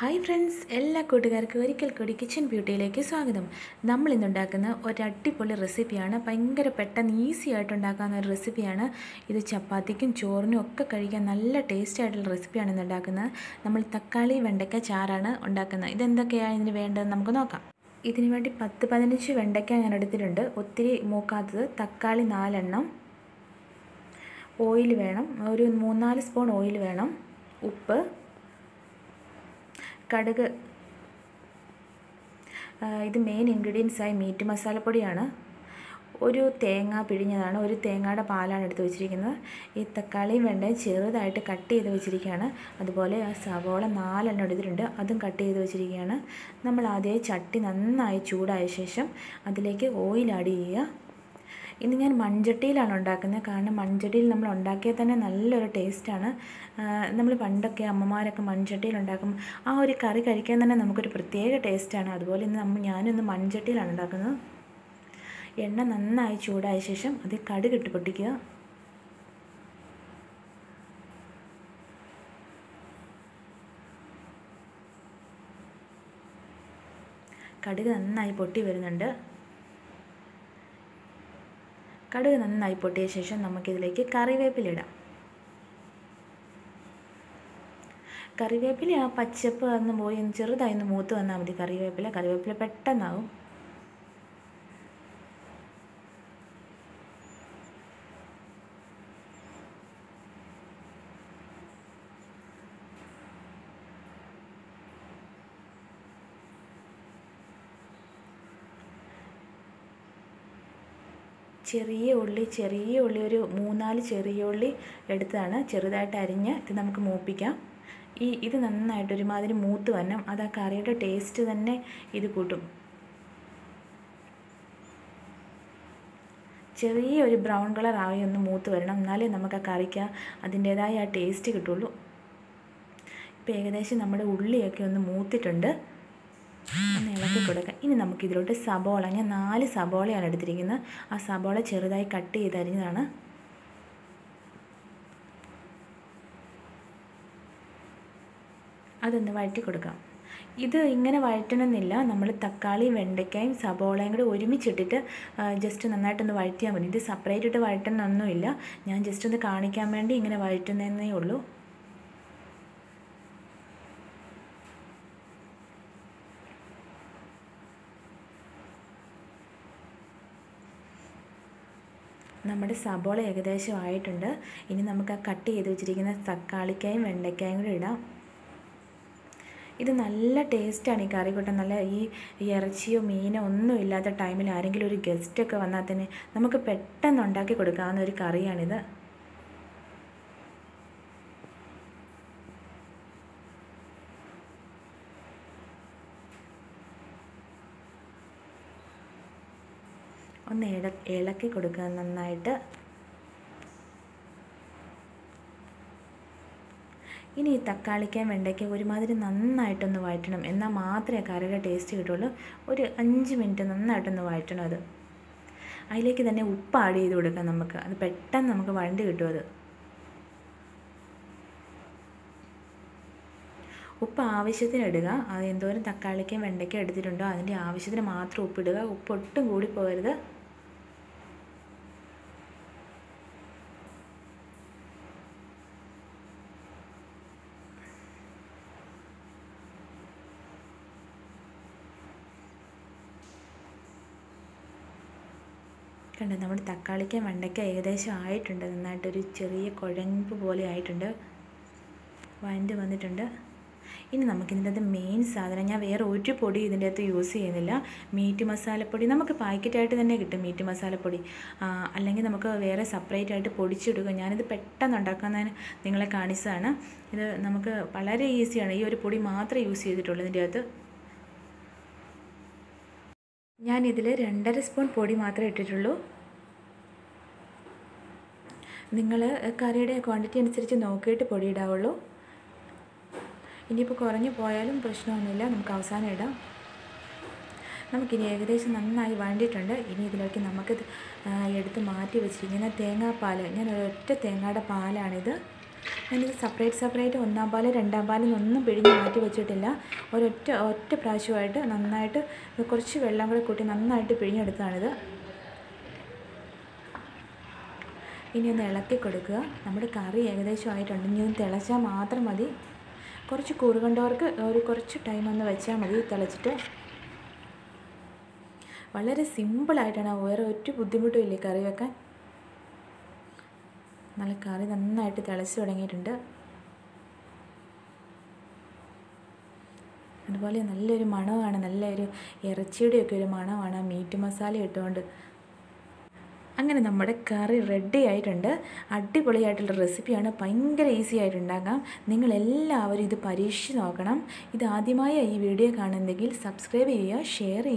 Hi friends, എല്ലാ കൂട്ടുകാർക്കും ഒരിക്കൽ കൂടി കിച്ചൺ ബ്യൂട്ടിയിലേക്ക് സ്വാഗതം. നമ്മളിന്നുണ്ടാക്കുന്ന ഒരു അടിപൊളി റെസിപ്പിയാണ്. ഭയങ്കര പെട്ടെന്ന് ഈസി ആയിട്ട് ഉണ്ടാക്കാവുന്ന ഒരു റെസിപ്പിയാണ് ഇത്. ചപ്പാത്തിക്കും ചോറിനും ഒക്കെ കഴിക്കാൻ നല്ല ടേസ്റ്റ് ആയിട്ടുള്ള റെസിപ്പിയാണ് ഇന്നുണ്ടാക്കുന്നത്. നമ്മൾ തക്കാളി വെണ്ടയ്ക്ക ചാറാണ് ഉണ്ടാക്കുന്നത്. ഇതെന്തൊക്കെയാണ് ഇതിന് വേണ്ടതെന്ന് നമുക്ക് നോക്കാം. ഇതിനു വേണ്ടി 10-15 വെണ്ടയ്ക്ക ഞാൻ എടുത്തിട്ടുണ്ട്. ഒത്തിരി മൂക്കാത്തത്. തക്കാളി 4 എണ്ണം. ഓയിൽ വേണം, ഒരു 3-4 സ്പൂൺ ഓയിൽ വേണം. ഉപ്പ്, കടുക്. ഇത് മെയിൻ ഇൻഗ്രീഡിയൻസായി മീറ്റ് മസാലപ്പൊടിയാണ്. ഒരു തേങ്ങ പിഴിഞ്ഞതാണ്, ഒരു തേങ്ങയുടെ പാലാണ് എടുത്ത് വെച്ചിരിക്കുന്നത്. ഈ തക്കാളിയും വെണ്ടയും ചെറുതായിട്ട് കട്ട് ചെയ്ത് വെച്ചിരിക്കുകയാണ്. അതുപോലെ സവോള 4 എണ്ണം എടുത്തിട്ടുണ്ട്, അതും കട്ട് ചെയ്ത് വെച്ചിരിക്കുകയാണ്. നമ്മൾ ആദ്യം ചട്ടി നന്നായി ചൂടായ ശേഷം അതിലേക്ക് ഓയിൽ ആഡ് ചെയ്യുക. ഇന്ന് ഞാൻ മൺചട്ടിയിലാണ് ഉണ്ടാക്കുന്നത്. കാരണം മൺചട്ടിയിൽ നമ്മൾ ഉണ്ടാക്കിയാൽ തന്നെ നല്ലൊരു ടേസ്റ്റാണ്. നമ്മൾ പണ്ടൊക്കെ അമ്മമാരൊക്കെ മൺചട്ടിയിൽ ഉണ്ടാക്കും, ആ ഒരു കറി കഴിക്കാൻ തന്നെ നമുക്കൊരു പ്രത്യേക ടേസ്റ്റാണ്. അതുപോലെ ഇന്ന് ഞാനിന്ന് മൺചട്ടിയിലാണ് ഉണ്ടാക്കുന്നത്. എണ്ണ നന്നായി ചൂടായ ശേഷം അതിൽ കടുകിട്ട് പൊട്ടിക്കുക. കടുക് നന്നായി പൊട്ടി വരുന്നുണ്ട്. കടുക് നന്നായി പൊട്ടിയ ശേഷം നമുക്കിതിലേക്ക് കറിവേപ്പില ഇടാം. കറിവേപ്പില ആ പച്ചപ്പ് ഒന്ന് പോയി ചെറുതായി ഒന്ന് മൂത്ത് വന്നാൽ മതി. കറിവേപ്പില പെട്ടെന്നാവും. ചെറിയ ഉള്ളി ഒരു 3-4 ചെറിയ ഉള്ളി എടുത്തതാണ്, ചെറുതായിട്ട് അരിഞ്ഞ്. ഇത് നമുക്ക് മൂപ്പിക്കാം. ഇത് നന്നായിട്ട് ഒരുമാതിരി മൂത്ത് വരണം. അത് ആ കറിയുടെ ടേസ്റ്റ് തന്നെ ഇത് കൂട്ടും. ചെറിയ ഒരു ബ്രൗൺ കളറായി ഒന്ന് മൂത്ത് വരണം, എന്നാലേ നമുക്ക് ആ കറിക്ക് അതിൻ്റേതായ ആ ടേസ്റ്റ് കിട്ടുള്ളൂ. ഇപ്പം ഏകദേശം നമ്മുടെ ഉള്ളിയൊക്കെ ഒന്ന് മൂത്തിട്ടുണ്ട്. ഒന്ന് ഇളക്കി കൊടുക്കാം. ഇനി നമുക്കിതിലോട്ട് സബോള, ഞാൻ 4 സബോളയാണ് എടുത്തിരിക്കുന്നത്. ആ സബോള ചെറുതായി കട്ട് ചെയ്തരിഞ്ഞതാണ്. അതൊന്ന് വഴറ്റി കൊടുക്കാം. ഇത് ഇങ്ങനെ വഴറ്റണമെന്നില്ല, നമ്മൾ തക്കാളി വെണ്ടയ്ക്കയും സബോളയും കൂടി ഒരുമിച്ചിട്ടിട്ട് ജസ്റ്റ് നന്നായിട്ടൊന്ന് വഴറ്റിയാൽ മതി. ഇത് സെപ്പറേറ്റ് ഇട്ട് വഴറ്റണമെന്നൊന്നുമില്ല, ഞാൻ ജസ്റ്റ് ഒന്ന് കാണിക്കാൻ വേണ്ടി ഇങ്ങനെ വഴറ്റുന്നതേ ഉള്ളൂ. നമ്മുടെ സബോള ഏകദേശം ആയിട്ടുണ്ട്. ഇനി നമുക്ക് ആ കട്ട് ചെയ്ത് വെച്ചിരിക്കുന്ന തക്കാളിക്കായും വെണ്ടയ്ക്കായും കൂടി ഇടാം. ഇത് നല്ല ടേസ്റ്റാണ് ഈ കറി കൂട്ടാൻ. നല്ല ഈ ഇറച്ചിയോ മീനോ ഒന്നും ഇല്ലാത്ത ടൈമിൽ ആരെങ്കിലും ഒരു ഗസ്റ്റൊക്കെ വന്നാൽ തന്നെ നമുക്ക് പെട്ടെന്ന് ഉണ്ടാക്കി കൊടുക്കാവുന്ന ഒരു കറിയാണിത്. ഒന്ന് ഇളക്കി കൊടുക്കുക നന്നായിട്ട്. ഇനി ഈ തക്കാളിക്കാൻ വെണ്ടയ്ക്ക ഒരുമാതിരി നന്നായിട്ടൊന്ന് വഴറ്റണം, എന്നാൽ മാത്രമേ കറിയുടെ ടേസ്റ്റ് കിട്ടുള്ളൂ. ഒരു 5 മിനിറ്റ് നന്നായിട്ടൊന്ന് വഴറ്റണം. അത് അതിലേക്ക് തന്നെ ഉപ്പ് ആഡ് ചെയ്ത് കൊടുക്കാം. നമുക്ക് അത് പെട്ടെന്ന് നമുക്ക് വഴണ്ട് കിട്ടും. അത് ഉപ്പ് ആവശ്യത്തിന് ഇടുക. അത് എന്തോരം തക്കാളിക്കും വെണ്ടയ്ക്കും എടുത്തിട്ടുണ്ടോ അതിൻ്റെ ആവശ്യത്തിന് മാത്രം ഉപ്പിടുക. ഉപ്പ് ഒട്ടും കൂടി പോകരുത്. കണ്ടോ, നമ്മുടെ തക്കാളിക്കും വെണ്ടയ്ക്കും ഏകദേശം ആയിട്ടുണ്ട്. നന്നായിട്ടൊരു ചെറിയ കുഴമ്പ് പോലെ ആയിട്ടുണ്ട്, വഴണ്ട് വന്നിട്ടുണ്ട്. ഇനി നമുക്കിതിൻ്റെ അകത്ത് മെയിൻ സാധനം, ഞാൻ വേറെ ഒരു പൊടി ഇതിൻ്റെ അകത്ത് യൂസ് ചെയ്യുന്നില്ല. മീറ്റ് മസാലപ്പൊടി നമുക്ക് പാക്കറ്റായിട്ട് തന്നെ കിട്ടും. മീറ്റ് മസാലപ്പൊടി അല്ലെങ്കിൽ നമുക്ക് വേറെ സെപ്പറേറ്റ് ആയിട്ട് പൊടിച്ചെടുക്കുക. ഞാനിത് പെട്ടെന്ന് ഉണ്ടാക്കാൻ നിങ്ങളെ കാണിച്ചതാണ്. ഇത് നമുക്ക് വളരെ ഈസിയാണ്. ഈ ഒരു പൊടി മാത്രമേ യൂസ് ചെയ്തിട്ടുള്ളൂ ഇതിൻ്റെ അകത്ത്. ഞാനിതിൽ 2.5 സ്പൂൺ പൊടി മാത്രമേ ഇട്ടിട്ടുള്ളൂ. നിങ്ങൾ കറിയുടെ ക്വാണ്ടിറ്റി അനുസരിച്ച് നോക്കിയിട്ട് പൊടി ഇടാവുള്ളൂ. ഇനിയിപ്പോൾ കുറഞ്ഞു പോയാലും പ്രശ്നമൊന്നുമില്ല, നമുക്ക് അവസാനം ഇടാം. നമുക്കിനി ഏകദേശം നന്നായി വഴണ്ടിയിട്ടുണ്ട്. ഇനി ഇതിലേക്ക് നമുക്ക് എടുത്ത് മാറ്റി വെച്ചിരിക്കുന്ന തേങ്ങാപ്പാൽ, ഞാൻ ഒരൊറ്റ തേങ്ങയുടെ പാലാണിത് ഞാനിത് സെപ്പറേറ്റ് സെപ്പറേറ്റ് ഒന്നാം പാല് രണ്ടാം പാലിൽ നിന്നൊന്നും പിഴിഞ്ഞ് മാറ്റി വെച്ചിട്ടില്ല. ഒറ്റ പ്രാവശ്യമായിട്ട് നന്നായിട്ട് കുറച്ച് വെള്ളം കൂടെ കൂട്ടി നന്നായിട്ട് പിഴിഞ്ഞെടുക്കുകയാണിത്. ഇനി ഒന്ന് ഇളക്കി കൊടുക്കുക. നമ്മുടെ കറി ഏകദേശം ആയിട്ടുണ്ട്. ഇനി ഒന്ന് തിളച്ചാൽ മാത്രം മതി. കുറച്ച് കൂറുകണ്ടവർക്ക് ഒരു കുറച്ച് ടൈം ഒന്ന് വെച്ചാൽ മതി. തിളച്ചിട്ട് വളരെ സിമ്പിളായിട്ടാണ്, വേറെ ഒറ്റ ബുദ്ധിമുട്ടും ഇല്ല കറി വെക്കാൻ. നല്ല കറി നന്നായിട്ട് തിളച്ച് തുടങ്ങിയിട്ടുണ്ട്. അതുപോലെ നല്ലൊരു മണമാണ്, നല്ലൊരു ഇറച്ചിയുടെയൊക്കെ ഒരു മണമാണ് മീറ്റ് മസാല ഇട്ടുകൊണ്ട്. അങ്ങനെ നമ്മുടെ കറി റെഡി ആയിട്ടുണ്ട്. അടിപൊളിയായിട്ടുള്ള റെസിപ്പിയാണ്, ഭയങ്കര ഈസി ആയിട്ട് ഉണ്ടാക്കാം. നിങ്ങളെല്ലാവരും ഇത് പരീക്ഷിച്ച് നോക്കണം. ഇതാദ്യമായി ഈ വീഡിയോ കാണുന്നെങ്കിൽ സബ്സ്ക്രൈബ് ചെയ്യുക, ഷെയർ ചെയ്യുക.